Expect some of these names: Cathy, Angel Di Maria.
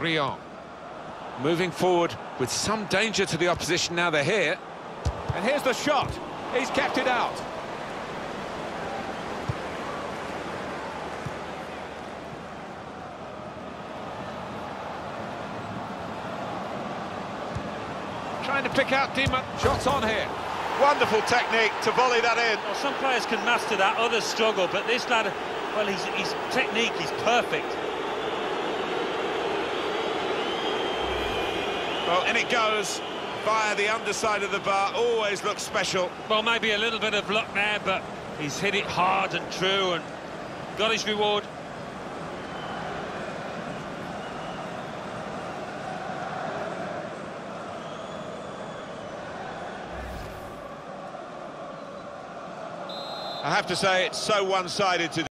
Rion. Moving forward with some danger to the opposition now they're here. And here's the shot. He's kept it out. Trying to pick out Di Maria. Shots on here. Wonderful technique to volley that in. Well, some players can master that, others struggle, but this lad, well, his technique is perfect. Well, in it goes via the underside of the bar, always looks special. Well, maybe a little bit of luck there, but he's hit it hard and true and got his reward. I have to say, it's so one-sided today.